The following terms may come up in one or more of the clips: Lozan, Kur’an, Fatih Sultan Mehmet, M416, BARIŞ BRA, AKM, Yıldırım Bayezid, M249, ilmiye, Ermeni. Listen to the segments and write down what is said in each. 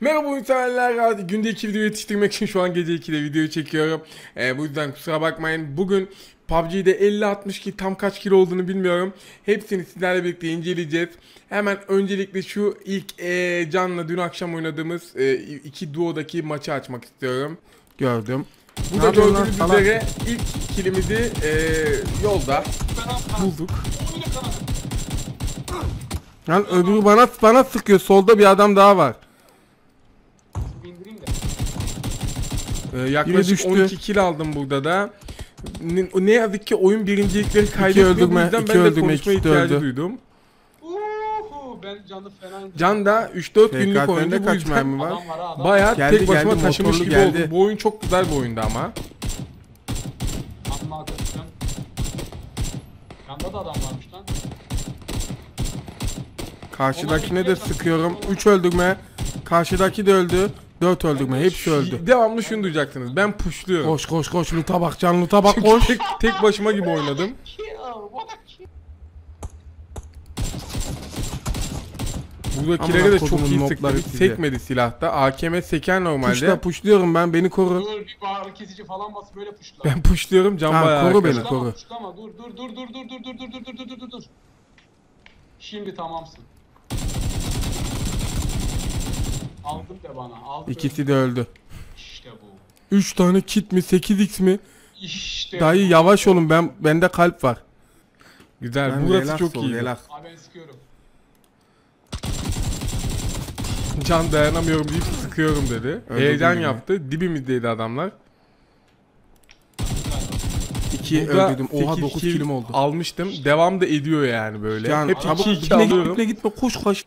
Merhaba insanlar, günde 2 video yetiştirmek için şu an gece 2'de video çekiyorum. Bu yüzden kusura bakmayın. Bugün PUBG'de 50-62 tam kaç kilo olduğunu bilmiyorum. Hepsini sizlerle birlikte inceleyeceğiz. Hemen öncelikle şu ilk Can'la dün akşam oynadığımız iki duodaki maçı açmak istiyorum. Gördüm. Burada gördüğünüz üzere ilk kilimizi yolda bulduk. Lan öbürü bana sıkıyor. Solda bir adam daha var. Yaklaşık 12 kill aldım burada da. Ne yazık ki oyun birincilikleri kaydetmiyor. Bu yüzden ben de konuşma ihtiyacı duydum. Can da 3-4 günlük oyunda kaç mermi var? Bayağı tek başıma taşımış gibi oldu. Bu oyun çok güzel bir oyundu ama. Yanda da adam varmış lan. Karşıdakine de sıkıyorum. 3 öldürme. Karşıdaki de öldü. 4 öldük mü? Hepsi öldü. Devamlı şunu duyacaksınız. Ben pushluyorum. Koş luta bak can, luta bak koş. tek başıma gibi oynadım. Buradakilere de çok iyi sıkları. Sekmedi silahta. AKM seker normalde. Pushluyorum ben, beni koru. Dur bir bağır kesici falan bas, böyle pushla. Ben pushluyorum, can bayağı. Koru beni, koru. Dur. Şimdi tamamsın. Aldım da bana. Aldım. İkisi de öldü. İşte bu. 3 tane kit mi? 8x mi? İşte. Dayı bu. Yavaş olun, bende kalp var. Güzel. Ben burası çok iyi. Ben sıkıyorum. Can dayanamıyorum deyip sıkıyorum dedi. Heyecan yaptı. Dibimizdeydi adamlar. 2 öldürdüm. Oha 9 kilim oldu. Almıştım. Devam da ediyor yani böyle. Can, hep çabuk gitme koş.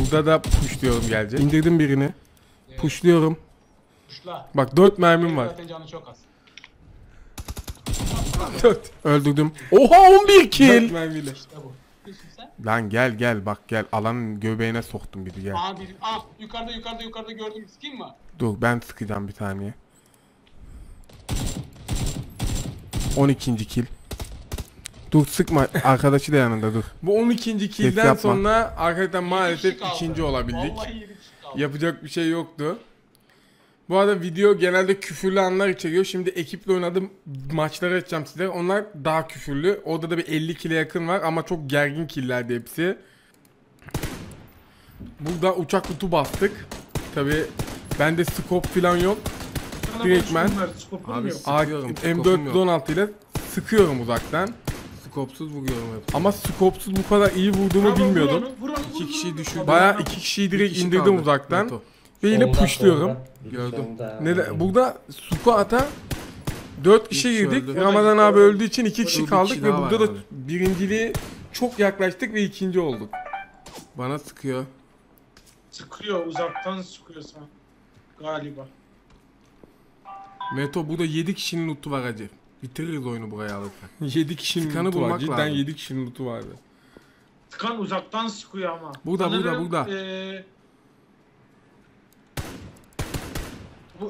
Burada da pushluyorum gelecek. İndirdim birini. Evet. Pushluyorum. Pushla. Bak 4 mermim var. Zaten canı çok az. 4. Öldürdüm. Oha 11 kill. 4 mermiyle. İşte bu. Lan gel bak gel. Alanın göbeğine soktum biri, gel. Aha biri. Ah yukarıda gördüm. Sıkayım mı? Dur ben sıkacağım bir saniye. 12. kill. Dur sıkma, arkadaşı da yanında dur. Bu 12. kill'den sonra arkadaşlar maalesef ikinci olabildik. Yapacak bir şey yoktu. Bu arada video genelde küfürlü anlar içeriyor. Şimdi ekiple oynadığım maçları açacağım size. Onlar daha küfürlü. Orada da bir 50 kill'e yakın var ama çok gergin kill'lerdi hepsi. Burada uçak kutu bastık. Tabi bende scope falan yok. Direktmen M416 ile sıkıyorum uzaktan. Skopsuz vuruyorum hep. Ama skopsuz bu kadar iyi vurduğumu bilmiyordum. İki kişiyi düşürdüm. Bayağı iki kişiyi direkt indirdim kaldı uzaktan. Neto. Ve yine pushluyorum. Gördüm. Burada squat'a 4 kişi girdik. Ramazan abi öldüğü için 2 kişi kaldık ve burada da birinciliğe çok yaklaştık ve ikinci olduk. Bana sıkıyor. Sıkıyor, uzaktan sıkıyor sana. Galiba. Meto burada 7 kişinin lootu var hacı. Bitiririz oyunu buraya alırken. 7 kişinin lootu var. Cidden 7 kişinin lootu vardı. Tıkan uzaktan sıkıyor ama. Burada. Bu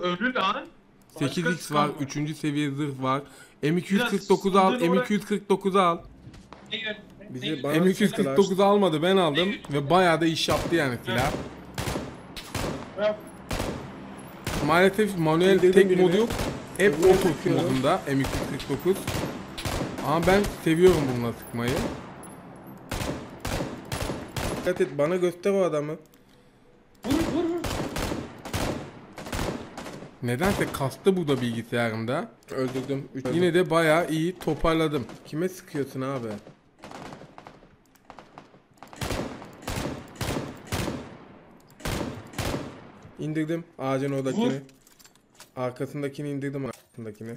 ölü lan. 8x var, 3. seviye zırh var. M249'u al, M249'u al. M249'u almadı, ben aldım. Ve bayağı da iş yaptı yani silah. Maalesef manuel tek modu yok. Hep otur modunda M249. Ama ben seviyorum bununla sıkmayı. Dikkat et, bana göster o adamı. Vur. Nedense kastı bu da bilgisayarımda. Öldürdüm. Yine de bayağı iyi toparladım. Kime sıkıyorsun abi? İndirdim ağacın oradakini. Vur. Arkasındakini indirdim, arkasındakini.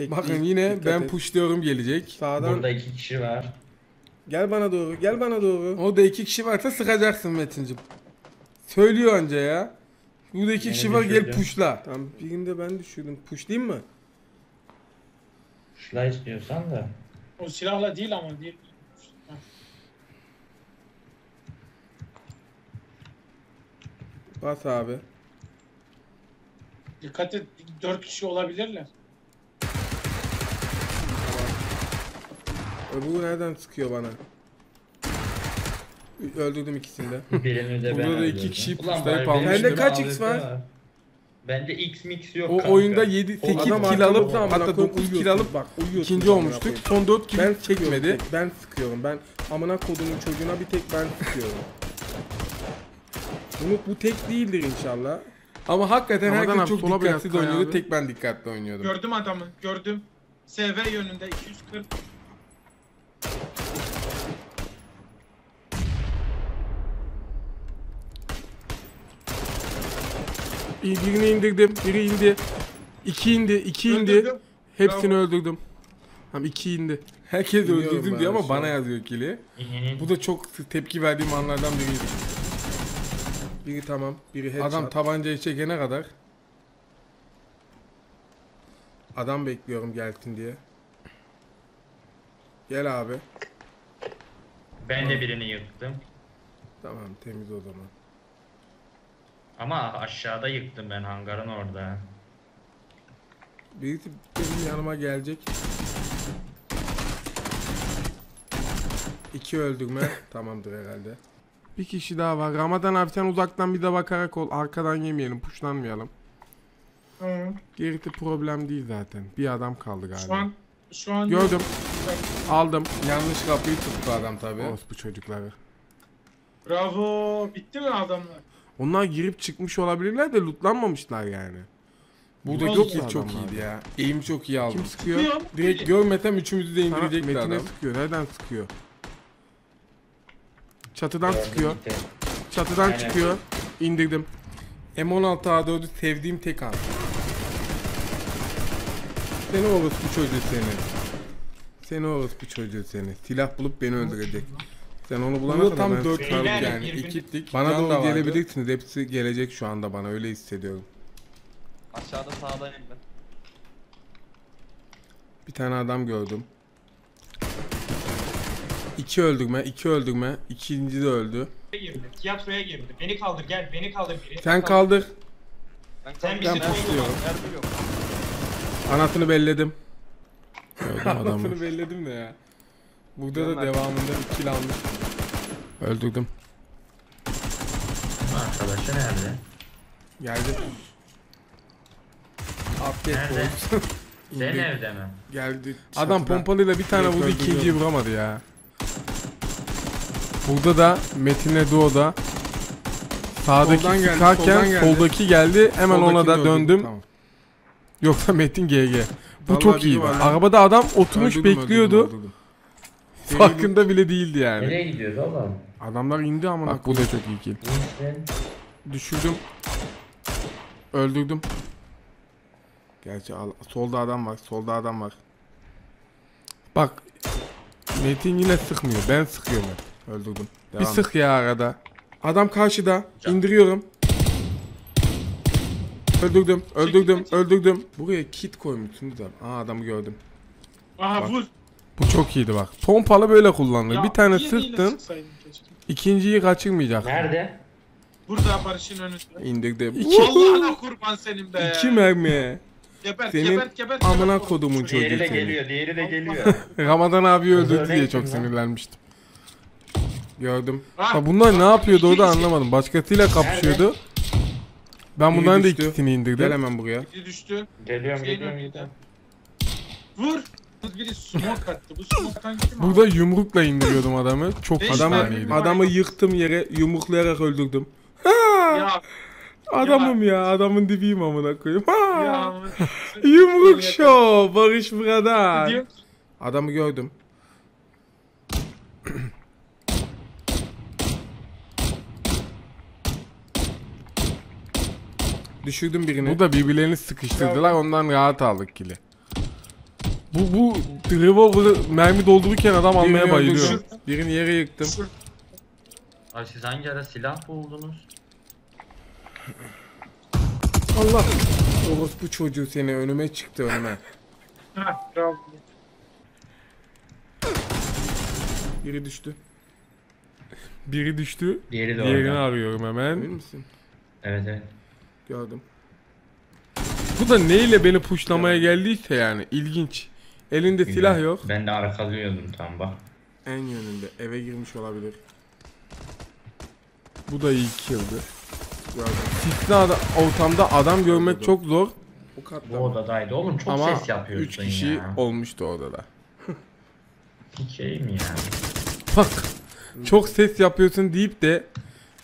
Bakın yine ben pushluyorum, gelecek. Sağdan. Burada 2 kişi var. Gel bana doğru. Orada 2 kişi varsa sıkacaksın Metincim. Söylüyor önce ya. Burada 2 kişi var, gel pushla. Tamam, birinde ben düşürdüm. Pushlayayım mı? Pushla istiyorsan da. O silahla değil ama değil. Bas abi. Dikkat et, 4 kişi olabilirler. Bu nereden sıkıyor bana? Öldürdüm ikisini de. Birini de ben öldürdüm. 2 kişiyi kurtarıp almıştım. Bende kaç X var? Bende X mix yok. O kanka. Oyunda 7 8 kill alıp hatta 9 kill alıp bak uyuyorsun. İkinci olmuştuk. Son 4 kill çekmedi. Ben sıkıyorum. Ben amına kodumun çocuğuna bir tek ben sıkıyorum. Umut bu tek değildir inşallah. Ama hakikaten herkes çok dikkatli oynuyordu. Tek ben dikkatli oynuyordum. Gördüm adamı. Gördüm. SV yönünde 240. Birini indirdim, biri indi. 2 indi, 2 indi. Hepsini bravo. Öldürdüm. Tam 2 indi. Herkes öldürdüm diyor ama şey. Bana yazıyor ikili. Bu da çok tepki verdiğim anlardan biriydi. Biri tamam, biri headshot. Adam tabancayı çekene kadar. Adam bekliyorum gelsin diye. Gel abi. Ben tamam. De birini yıktım. Tamam, temiz o zaman. Ama aşağıda yıktım ben hangarın orada. Büyük benim yanıma gelecek. 2 öldürme tamamdır herhalde. Bir kişi daha var. Ramazan abi sen uzaktan bir de bakarak ol. Arkadan yemeyelim, puşlanmayalım. Hı. Gerisi problem değil zaten. Bir adam kaldı galiba. Şu an gördüm. Aldım. Yanlış kapıyı tuttu adam tabii. Of bu çocukları. Bravo. Bitti mi adamlar? Onlar girip çıkmış olabilirler de lootlanmamışlar yani. Buradaki kill çok iyiydi ya. Eğim çok iyi aldı. Kim sıkıyor? Direkt görmesem üçümüzü de indirecekti adam. Metin'e sıkıyor. Nereden sıkıyor? Çatıdan sıkıyor. Çatıdan çıkıyor. İndirdim. M16A4'ü sevdiğim tek an. Seni orospu çocuğu seni. Seni orospu çocuğu seni. Silah bulup beni öldürecek. Sen onu bulana kadar tam 4 tane yani ekiptik. Bana doğru gelebilirsiniz. Hepsi gelecek şu anda bana öyle hissediyorum. Aşağıda sağda elimden. Bir tane adam gördüm. 2 öldürme, 2 öldürme. İkinci de öldü. Tiyatroya girdi. Beni kaldır gel, beni kaldır biri. Sen kaldır. Sen bizi koyuyorum. Anasını belledim. Anasını belledim de ya. Burada da devamında bir kill almış. Öldürdüm. Arkadaşı nerede? Geldi. Update bolt. Sen nerede mi? Geldi. Çatıdan. Adam pompalıyla bir tane vurdu, ikinciyi vuramadı ya. Burada da Metin'le Doğu'da sağdaki çıkarken soldaki geldi. Hemen soldakini ona da döndüm. Tamam. Yoksa Metin GG. Bu vallahi çok iyiydi. Arabada adam oturmuş bekliyordu. Öldürdüm. Farkında bile değildi yani. Nereye gidiyoruz oğlum? Adamlar indi ama bak bu da çok iyi kill. Düşürdüm. Öldürdüm. Gerçi solda adam var. Solda adam var. Bak. Metin yine sıkmıyor. Ben sıkıyorum. Öldürdüm. Devam. Bir sık ya arada. Adam karşıda. İndiriyorum. Öldürdüm. Öldürdüm. Öldürdüm. Buraya kit koymuşsunuz abi. Aa adamı gördüm. Aha vur. Bu çok iyiydi bak. Pompalı böyle kullanılır. Bir tane sıktın. İkinciyi kaçırmayacak. Nerede? Burada barışın önünde. İndirdim. Allah'ına kurban senin be. 2 mermi. Gebert, senin gebert, gebert, amına kodumun çocuğu. Diğeri de geliyor. Diğeri de geliyor. Ramazan abi öldürdü diye çok sinirlenmiştim. Gördüm. Ha, bunlar ne yapıyordu orada anlamadım. Başkasıyla kapışıyordu. Nerede? Ben bundan da ikisini indirdim. Gel hemen buraya. Biri düştü. Geliyorum. Vur. Biri smoke attı. Bu smoke'tan gitti mi? Burada abi? Yumrukla indiriyordum adamı. Çok adamı yıktım yere yumruklayarak öldürdüm. Ya, adamım ya. Adamın dibiyim amına koyayım. Yumruk show Barış burada. Adamı gördüm. Düşürdüm birini. Bu da birbirlerini sıkıştırdılar. Ondan rahat aldık kili. Bu revolver'ı mermi doldururken adam almaya bayılıyor. Birini yere yıktım. Ay siz hangi ara silah buldunuz? Allah! Orospu çocuğu seni önüme çıktı önüme. Biri düştü. Biri düştü. Diğerini arıyorum hemen. Bilir misin? Evet. Gördüm. Bu da neyle beni puşlamaya geldiyse yani ilginç. Elinde silah yok. Ben de arkalıyordum tam bak. En yönünde eve girmiş olabilir. Bu da iyi kill'di. Fitna ortamda adam görmek çok zor. Bu odadaydı oğlum, çok ama ses yapıyordun ya. 3 kişi ya olmuştu odada. Sikeyim ya. Bak, çok ses yapıyorsun deyip de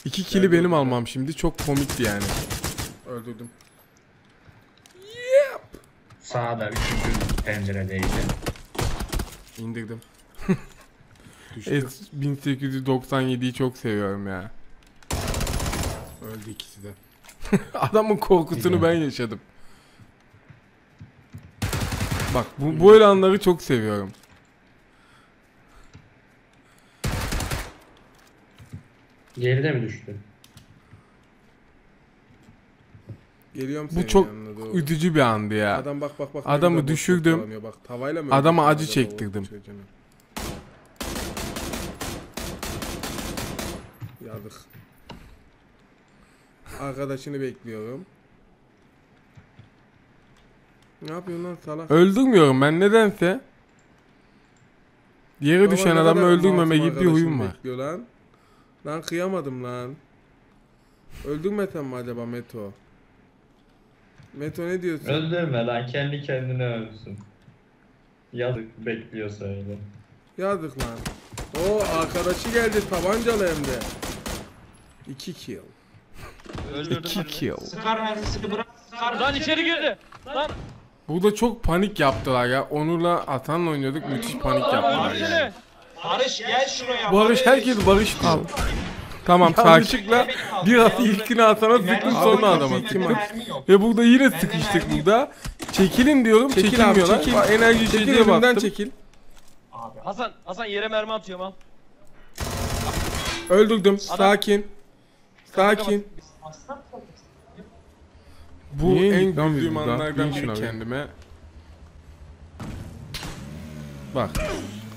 2 kill'i benim almam şimdi çok komikti yani. Öldürdüm. Yep. Sağda 3. penceredeydi. İndirdim. 1897'yi çok seviyorum ya. Öldü ikisi de. Adamın korkusunu ben yaşadım. Bak bu öyle anları çok seviyorum. Geride mi düştü? Geliyorum bu çok yanına, üzücü bir andı ya. Adam bak. Adamı düşürdüm. Bak, tavayla mı adama acı çektirdim. Yadık. Arkadaşını bekliyorum. Ne yapıyorsun lan salak? Öldürmüyorum ben nedense. Yere düşen adamı öldürmeme gibi bir huyum var. Lan kıyamadım lan. Öldürmesem mi acaba Meto? Meto ne diyorsun? Öldürme lan, kendi kendine ölsün. Yazık, bekliyorsa öyle. Yazık lan. Oo, arkadaşı geldi tabancalı hem de. 2 kill. 2 kill. Sıkar mermisi bırak. Lan içeri girdi. Lan. Burada çok panik yaptılar ya. Onur'la Atan'la oynuyorduk, müthiş panik yaptılar ya. Barış gel şuraya. Barış herkes Barış kal. Tamam sakinlikle biraz ilkini atana zıkkın sonra adama zıkkın. Ve burada yine sıkıştık burada. Çekilin diyorum, çekilmiyorlar. Enerji çekil baktım. Çekil. Abi Hasan yere mermi atıyorum al. Öldürdüm. Sakin. Bu niye en güldüğüm anlardan biri kendime. Bak.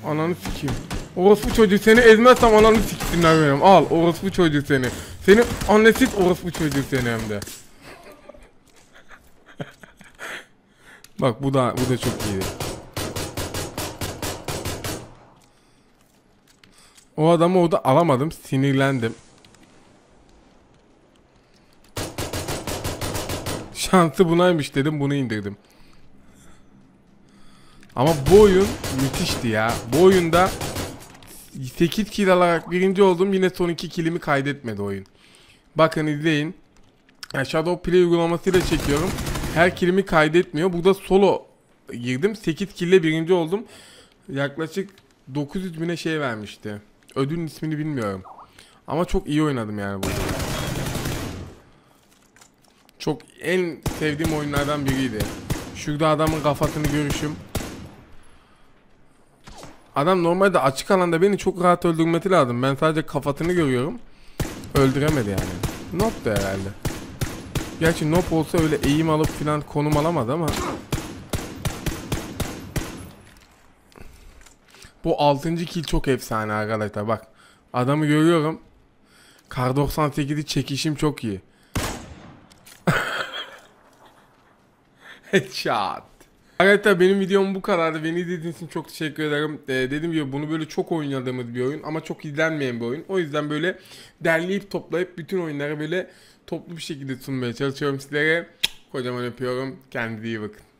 Ananı sikeyim. Orospu çocuğu seni ezmezsem ananı siksinler benim. Al orospu çocuğu seni. Seni annesiz orospu çocuğu seni hem de. Bak bu da çok iyi. O adamı orada alamadım, sinirlendim. Şansı bunaymış dedim, bunu indirdim. Ama bu oyun müthişti ya. Bu oyunda 8 kill alarak birinci oldum, yine son 2 killimi kaydetmedi oyun. Bakın izleyin. Yani Shadow Play uygulamasıyla çekiyorum. Her killimi kaydetmiyor. Burada solo girdim. 8 kille birinci oldum. Yaklaşık 900 bine şey vermişti. Ödülün ismini bilmiyorum. Ama çok iyi oynadım yani bu. Çok en sevdiğim oyunlardan biriydi. Şurada adamın kafasını görüşüm. Adam normalde açık alanda beni çok rahat öldürmesi lazım. Ben sadece kafasını görüyorum. Öldüremedi yani. Nop'tu herhalde. Gerçi nop olsa öyle eğim alıp filan konum alamadı ama. Bu 6. kill çok efsane arkadaşlar bak. Adamı görüyorum. Kar 98'i çekişim çok iyi. Headshot. Arkadaşlar benim videom bu kadardı. Beni izlediğiniz için çok teşekkür ederim. Dediğim gibi bunu böyle çok oynadığımız bir oyun ama çok izlenmeyen bir oyun. O yüzden böyle derleyip toplayıp bütün oyunları böyle toplu bir şekilde sunmaya çalışıyorum sizlere. Kocaman öpüyorum. Kendinize iyi bakın.